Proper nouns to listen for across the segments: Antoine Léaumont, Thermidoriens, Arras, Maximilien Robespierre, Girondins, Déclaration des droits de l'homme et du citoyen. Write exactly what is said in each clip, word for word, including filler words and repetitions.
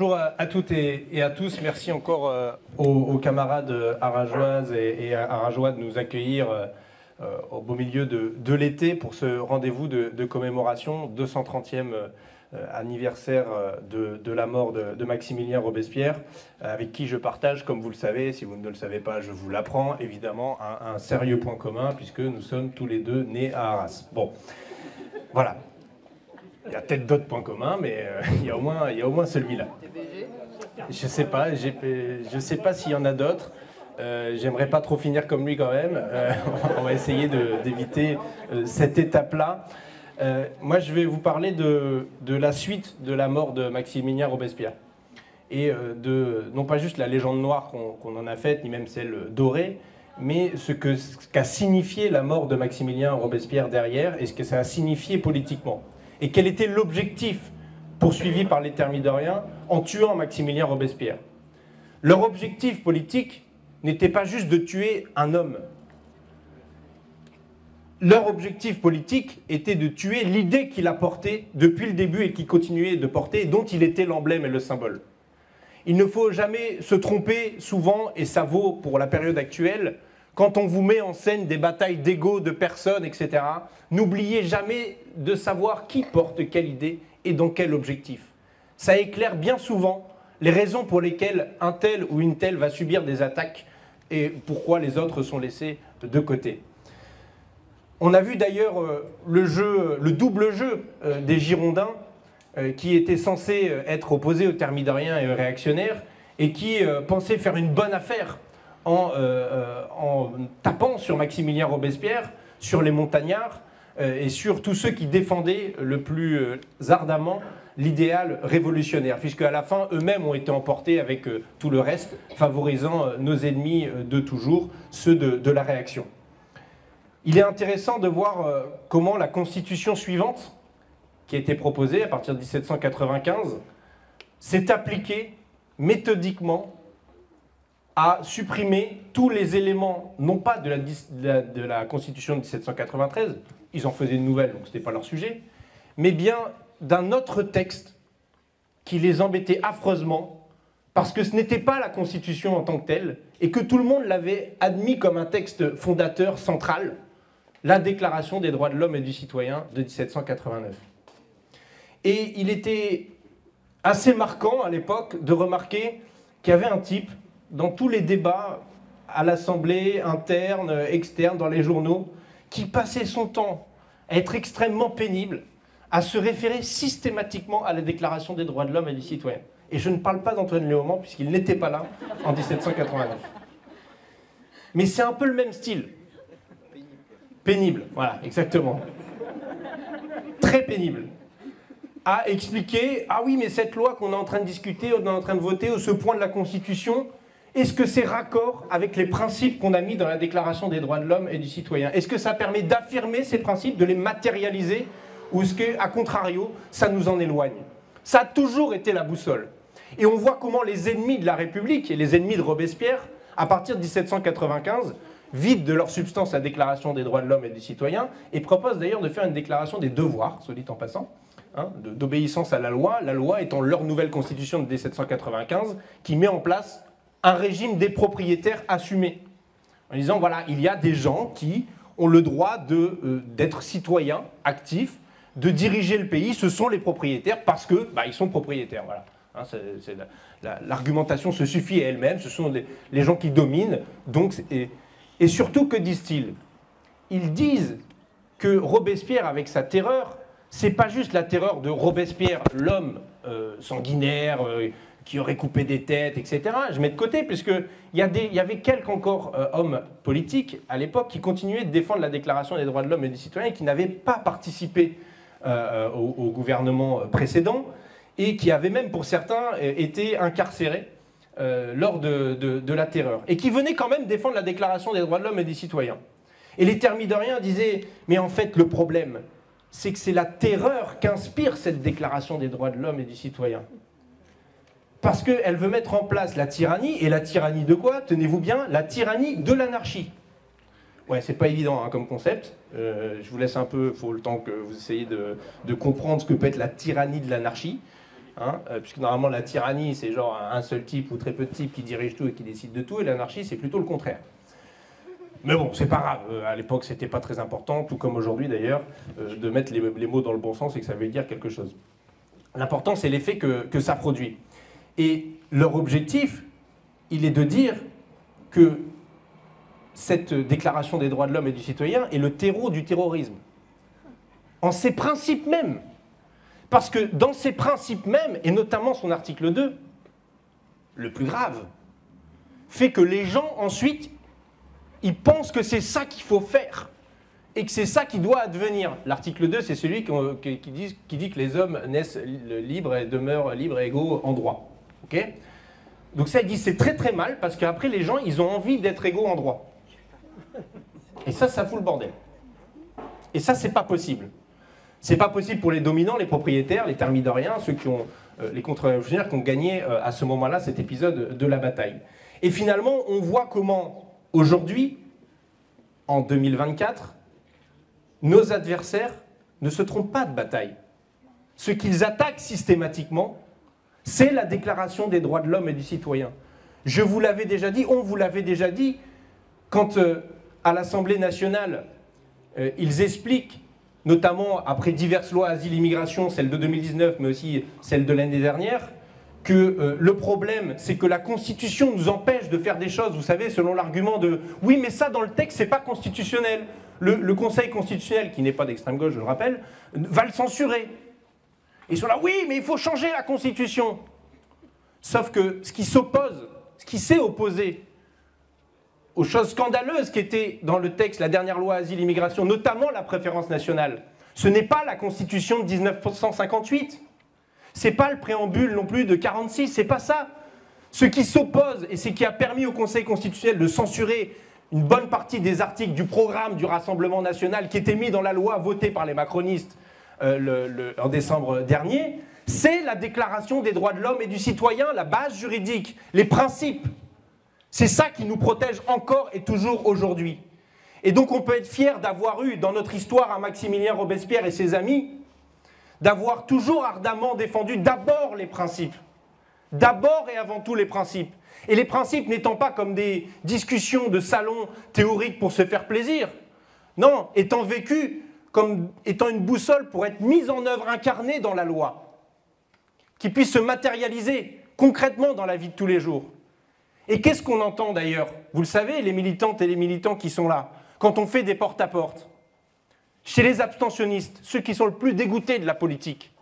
Bonjour à toutes et à tous, merci encore aux camarades arageoises et arageois de nous accueillir au beau milieu de l'été pour ce rendez-vous de commémoration, deux cent trentième anniversaire de la mort de Maximilien Robespierre, avec qui je partage, comme vous le savez, si vous ne le savez pas, je vous l'apprends, évidemment, un sérieux point commun, puisque nous sommes tous les deux nés à Arras. Bon, voilà. Il y a peut-être d'autres points communs, mais euh, il y a au moins, il y a au moins celui-là. Je sais pas, j'ai, je sais pas s'il y en a d'autres. Euh, J'aimerais pas trop finir comme lui quand même. Euh, on va essayer d'éviter euh, cette étape-là. Euh, moi, je vais vous parler de, de la suite de la mort de Maximilien Robespierre et euh, de non pas juste la légende noire qu'on qu'on en a faite, ni même celle dorée, mais ce que ce qu'a signifié la mort de Maximilien Robespierre derrière et ce que ça a signifié politiquement. Et quel était l'objectif poursuivi par les Thermidoriens en tuant Maximilien Robespierre? Leur objectif politique n'était pas juste de tuer un homme. Leur objectif politique était de tuer l'idée qu'il a portée depuis le début et qu'il continuait de porter, et dont il était l'emblème et le symbole. Il ne faut jamais se tromper souvent, et ça vaut pour la période actuelle, quand on vous met en scène des batailles d'ego, de personnes, et cetera, n'oubliez jamais de savoir qui porte quelle idée et dans quel objectif. Ça éclaire bien souvent les raisons pour lesquelles un tel ou une telle va subir des attaques et pourquoi les autres sont laissés de côté. On a vu d'ailleurs le jeu, le double jeu des Girondins qui était censé être opposé aux Thermidoriens et aux réactionnaires et qui pensaient faire une bonne affaire En, euh, en tapant sur Maximilien Robespierre, sur les montagnards euh, et sur tous ceux qui défendaient le plus euh, ardemment l'idéal révolutionnaire, puisque à la fin, eux-mêmes ont été emportés avec euh, tout le reste, favorisant euh, nos ennemis euh, de toujours, ceux de, de la réaction. Il est intéressant de voir euh, comment la constitution suivante, qui a été proposée à partir de mille sept cent quatre-vingt-quinze, s'est appliquée méthodiquement à supprimer tous les éléments, non pas de la, de la, de la Constitution de mille sept cent quatre-vingt-treize, ils en faisaient une nouvelle, donc ce n'était pas leur sujet, mais bien d'un autre texte qui les embêtait affreusement, parce que ce n'était pas la Constitution en tant que telle, et que tout le monde l'avait admis comme un texte fondateur central, la Déclaration des droits de l'homme et du citoyen de mille sept cent quatre-vingt-neuf. Et il était assez marquant à l'époque de remarquer qu'il y avait un type dans tous les débats à l'Assemblée, interne, externe, dans les journaux, qui passait son temps à être extrêmement pénible, à se référer systématiquement à la Déclaration des droits de l'homme et du citoyen. Et je ne parle pas d'Antoine Léaumont, puisqu'il n'était pas là en mille sept cent quatre-vingt-neuf. Mais c'est un peu le même style. Pénible, voilà, exactement. Très pénible. À expliquer, ah oui, mais cette loi qu'on est en train de discuter, on est en train de voter, ou ce point de la Constitution, est-ce que c'est raccord avec les principes qu'on a mis dans la Déclaration des droits de l'homme et du citoyen? Est-ce que ça permet d'affirmer ces principes, de les matérialiser? Ou est-ce qu'à contrario, ça nous en éloigne? Ça a toujours été la boussole. Et on voit comment les ennemis de la République et les ennemis de Robespierre, à partir de mille sept cent quatre-vingt-quinze, vident de leur substance la Déclaration des droits de l'homme et du citoyen et proposent d'ailleurs de faire une déclaration des devoirs, soit dit en passant, hein, d'obéissance à la loi, la loi étant leur nouvelle constitution de mille sept cent quatre-vingt-quinze qui met en place un régime des propriétaires assumés, en disant, voilà, il y a des gens qui ont le droit d'être euh, citoyens, actifs, de diriger le pays, ce sont les propriétaires, parce que bah, ils sont propriétaires, voilà. Hein, l'argumentation la, la, se suffit à elle-même, ce sont les, les gens qui dominent, donc, et, et surtout, que disent-ils? Ils disent que Robespierre, avec sa terreur, c'est pas juste la terreur de Robespierre, l'homme euh, sanguinaire, euh, qui aurait coupé des têtes, et cetera. Je mets de côté, puisqu'il y, y avait quelques encore euh, hommes politiques à l'époque qui continuaient de défendre la Déclaration des droits de l'homme et du citoyen et qui n'avaient pas participé euh, au, au gouvernement précédent et qui avaient même, pour certains, euh, été incarcérés euh, lors de, de, de la terreur et qui venaient quand même défendre la Déclaration des droits de l'homme et du citoyen. Et les Thermidoriens disaient « Mais en fait, le problème, c'est que c'est la terreur qu'inspire cette Déclaration des droits de l'homme et du citoyen. » Parce qu'elle veut mettre en place la tyrannie, et la tyrannie de quoi? Tenez-vous bien, la tyrannie de l'anarchie. Ouais, c'est pas évident hein, comme concept. Euh, je vous laisse un peu, il faut le temps que vous essayez de, de comprendre ce que peut être la tyrannie de l'anarchie. hein, puisque normalement la tyrannie c'est genre un seul type ou très peu de types qui dirige tout et qui décide de tout, et l'anarchie c'est plutôt le contraire. Mais bon, c'est pas grave, euh, à l'époque c'était pas très important, tout comme aujourd'hui d'ailleurs, euh, de mettre les, les mots dans le bon sens et que ça veut dire quelque chose. L'important c'est l'effet que, que ça produit. Et leur objectif, il est de dire que cette déclaration des droits de l'homme et du citoyen est le terreau du terrorisme. En ses principes mêmes. Parce que dans ses principes mêmes, et notamment son article deux, le plus grave, fait que les gens ensuite... ils pensent que c'est ça qu'il faut faire et que c'est ça qui doit advenir. L'article deux, c'est celui qui dit, qui dit que les hommes naissent libres et demeurent libres et égaux en droit. Okay, donc ça, il dit c'est très très mal parce qu'après, les gens, ils ont envie d'être égaux en droit. Et ça, ça fout le bordel. Et ça, c'est pas possible. C'est pas possible pour les dominants, les propriétaires, les Thermidoriens, ceux qui ont, euh, les contre-révolutionnaires qui ont gagné euh, à ce moment-là cet épisode de la bataille. Et finalement, on voit comment... aujourd'hui, en deux mille vingt-quatre, nos adversaires ne se trompent pas de bataille. Ce qu'ils attaquent systématiquement, c'est la Déclaration des droits de l'homme et du citoyen. Je vous l'avais déjà dit, on vous l'avait déjà dit, quand euh, à l'Assemblée nationale, euh, ils expliquent, notamment après diverses lois asile immigration, celle de deux mille dix-neuf, mais aussi celle de l'année dernière, que euh, le problème, c'est que la Constitution nous empêche de faire des choses, vous savez, selon l'argument de « oui, mais ça, dans le texte, c'est pas constitutionnel ». Le Conseil constitutionnel, qui n'est pas d'extrême gauche, je le rappelle, va le censurer. Ils sont là « oui, mais il faut changer la Constitution ». Sauf que ce qui s'oppose, ce qui s'est opposé aux choses scandaleuses qui étaient dans le texte, la dernière loi asile-immigration, notamment la préférence nationale, ce n'est pas la Constitution de mille neuf cent cinquante-huit. C'est pas le préambule non plus de quarante-six, c'est pas ça. Ce qui s'oppose, et ce qui a permis au Conseil constitutionnel de censurer une bonne partie des articles du programme du Rassemblement national qui était mis dans la loi votée par les macronistes euh, le, le, en décembre dernier, c'est la Déclaration des droits de l'homme et du citoyen, la base juridique, les principes. C'est ça qui nous protège encore et toujours aujourd'hui. Et donc on peut être fier d'avoir eu dans notre histoire un Maximilien Robespierre et ses amis, d'avoir toujours ardemment défendu d'abord les principes, d'abord et avant tout les principes. Et les principes n'étant pas comme des discussions de salon théoriques pour se faire plaisir, non, étant vécus comme étant une boussole pour être mise en œuvre, incarnée dans la loi, qui puisse se matérialiser concrètement dans la vie de tous les jours. Et qu'est-ce qu'on entend d'ailleurs? Vous le savez, les militantes et les militants qui sont là, quand on fait des porte-à-porte, chez les abstentionnistes, ceux qui sont le plus dégoûtés de la politique,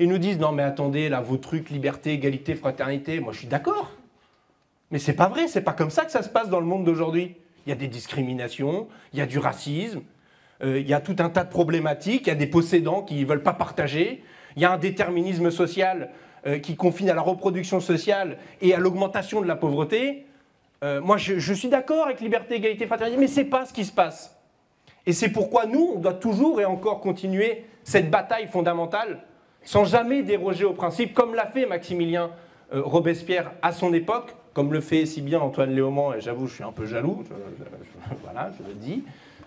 ils nous disent « Non mais attendez, là, vos trucs, liberté, égalité, fraternité, moi je suis d'accord. » Mais c'est pas vrai, c'est pas comme ça que ça se passe dans le monde d'aujourd'hui. Il y a des discriminations, il y a du racisme, euh, il y a tout un tas de problématiques, il y a des possédants qui ne veulent pas partager, il y a un déterminisme social euh, qui confine à la reproduction sociale et à l'augmentation de la pauvreté. Euh, moi je, je suis d'accord avec liberté, égalité, fraternité, mais c'est pas ce qui se passe. Et c'est pourquoi nous, on doit toujours et encore continuer cette bataille fondamentale sans jamais déroger aux principes, comme l'a fait Maximilien euh, Robespierre à son époque, comme le fait si bien Antoine Léaumont, et j'avoue, je suis un peu jaloux, je, je, je, voilà, je le dis,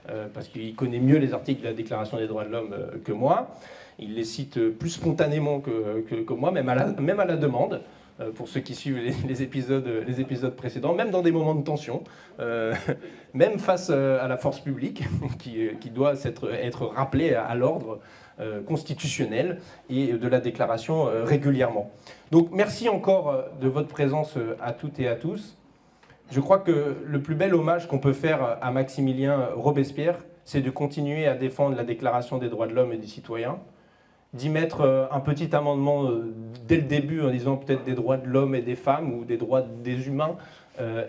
euh, parce qu'il connaît mieux les articles de la Déclaration des droits de l'homme euh, que moi. Il les cite plus spontanément que, que, que moi, même à la, même à la demande. Euh, pour ceux qui suivent les, les, épisodes, les épisodes précédents, même dans des moments de tension, euh, même face euh, à la force publique, qui, qui doit être, être rappelée à, à l'ordre euh, constitutionnel et de la déclaration euh, régulièrement. Donc merci encore de votre présence à toutes et à tous. Je crois que le plus bel hommage qu'on peut faire à Maximilien Robespierre, c'est de continuer à défendre la Déclaration des droits de l'homme et du citoyen, d'y mettre un petit amendement dès le début en disant peut-être des droits de l'homme et des femmes ou des droits des humains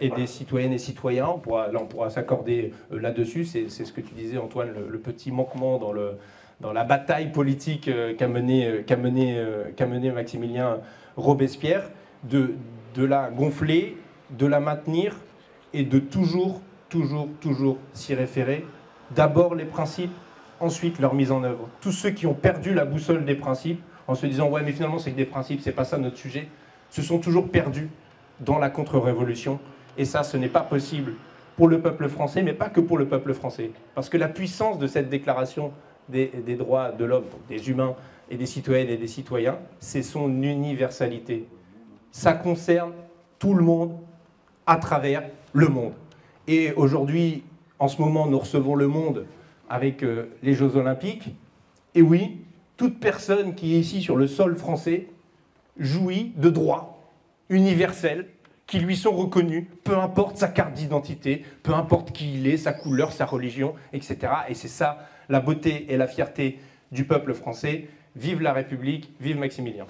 et des citoyennes et citoyens. On pourra, là, on pourra s'accorder là-dessus. C'est ce que tu disais, Antoine, le, le petit manquement dans, le, dans la bataille politique qu'a mené, qu'a mené, qu'a mené Maximilien Robespierre, de, de la gonfler, de la maintenir et de toujours, toujours, toujours s'y référer. D'abord les principes, ensuite leur mise en œuvre. Tous ceux qui ont perdu la boussole des principes, en se disant « ouais, mais finalement, c'est que des principes, c'est pas ça notre sujet », se sont toujours perdus dans la contre-révolution. Et ça, ce n'est pas possible pour le peuple français, mais pas que pour le peuple français. Parce que la puissance de cette déclaration des, des droits de l'homme, des humains et des citoyennes et des citoyens, c'est son universalité. Ça concerne tout le monde à travers le monde. Et aujourd'hui, en ce moment, nous recevons le monde avec euh, les Jeux Olympiques. Et oui, toute personne qui est ici sur le sol français jouit de droits universels qui lui sont reconnus, peu importe sa carte d'identité, peu importe qui il est, sa couleur, sa religion, et cetera. Et c'est ça, la beauté et la fierté du peuple français. Vive la République, vive Maximilien.